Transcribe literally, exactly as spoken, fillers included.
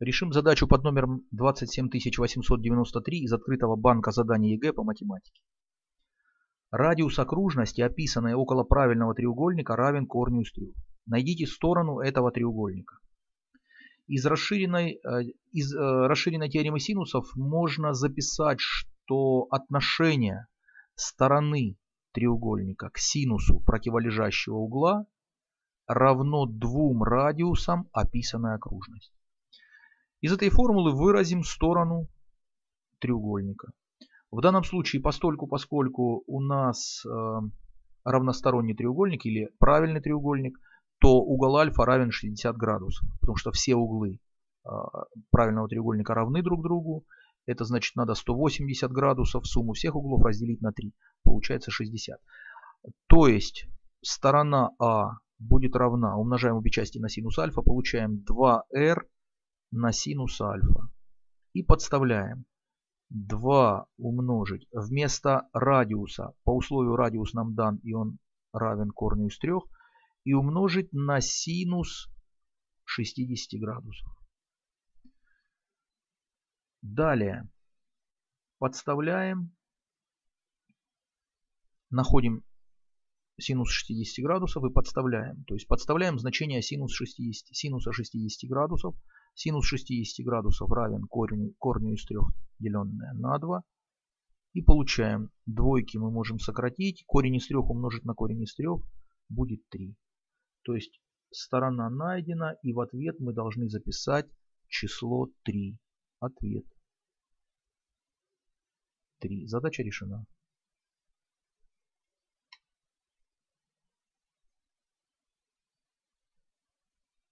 Решим задачу под номером двадцать семь тысяч восемьсот девяносто три из открытого банка заданий ЕГЭ по математике. Радиус окружности, описанная около правильного треугольника, равен корню из трех. Найдите сторону этого треугольника. Из расширенной, из расширенной теоремы синусов можно записать, что отношение стороны треугольника к синусу противолежащего угла равно двум радиусам описанной окружности. Из этой формулы выразим сторону треугольника. В данном случае, постольку, поскольку у нас э, равносторонний треугольник или правильный треугольник, то угол альфа равен шестидесяти градусов. Потому что все углы э, правильного треугольника равны друг другу. Это значит, надо сто восемьдесят градусов сумму всех углов разделить на три. Получается шестьдесят. То есть сторона А будет равна, умножаем обе части на синус альфа, получаем два эр. На синус альфа. И подставляем. два умножить вместо радиуса. По условию радиус нам дан, и он равен корню из трех. И умножить на синус шестидесяти градусов. Далее. Подставляем. Находим синус шестидесяти градусов и подставляем. То есть подставляем значение синус шестидесяти, синуса шестидесяти градусов. Синус шестидесяти градусов равен корню, корню из трех, деленное на два. И получаем. Двойки мы можем сократить. Корень из трех умножить на корень из трех будет три. То есть сторона найдена. И в ответ мы должны записать число три. Ответ три. Задача решена.